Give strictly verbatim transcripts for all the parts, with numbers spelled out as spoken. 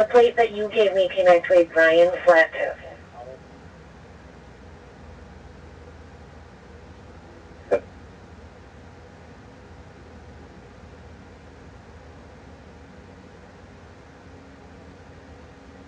The plate that you gave me connects with Brian Flatoff.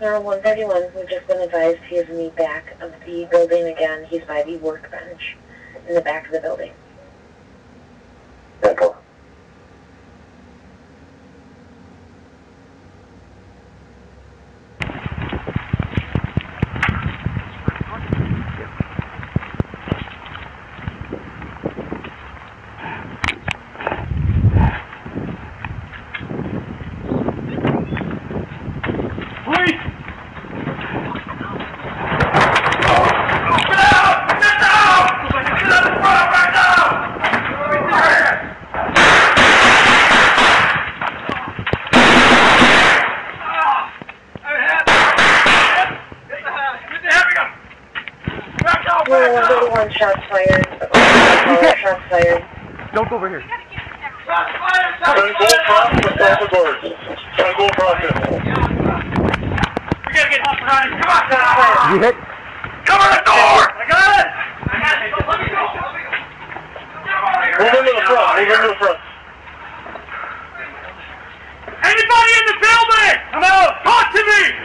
Number one thirty-one, we've just been advised he is in the back of the building again. He's by the workbench in the back of the building. Central. one thirty-one, shots fired. Shots fired. Don't go over here. Shots fired! Shots fired! Shots fired! Shots fired! We gotta get up behind. Come on! Shots you hit? Cover the door! I got it! I got it! Let me go! Let me go! Get out of here! Move into the front! Move into the front! Anybody in the building? I'm out! Talk to me!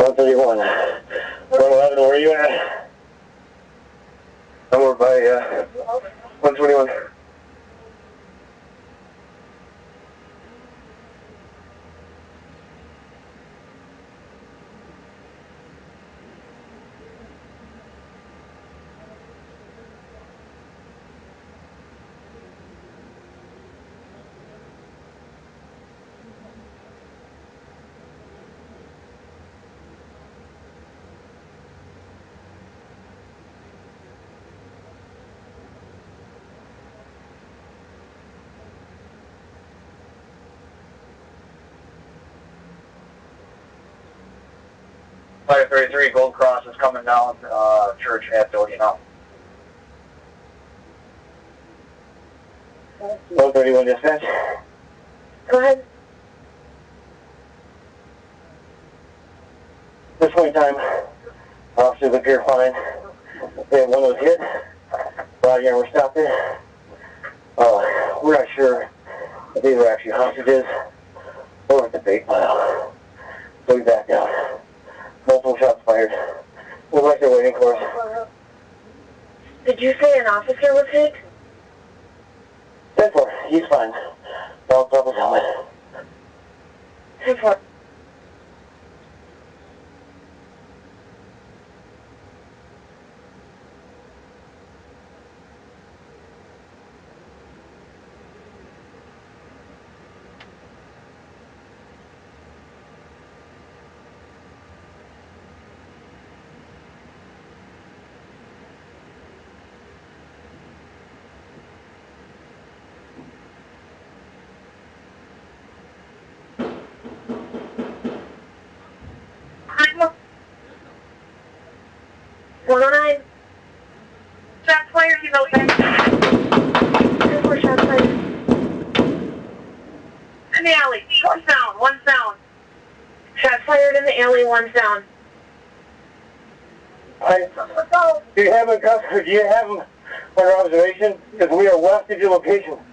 one thirty-one. one eleven, where are you at? Somewhere by uh, one twenty-one. Fire thirty-three, Gold Cross is coming down uh, Church at Doty now. Gold thirty-one dispatch. Go ahead. At this point in time, officers appear fine. They have one was hit. Body armor stopped it. Uh, we're not sure if these were actually hostages or if the bait pile. So we backed out. Multiple shots fired. We're like they're waiting for us. Did you say an officer was hit? ten four. He's fine. Dog's off his helmet. ten four. one oh nine. Shots fired, he's out there. two four, shots fired. In the alley, one sound, one sound. Shots fired in the alley, one sound. I, do you have a customer? Do you have him under observation? Because we are west of your location.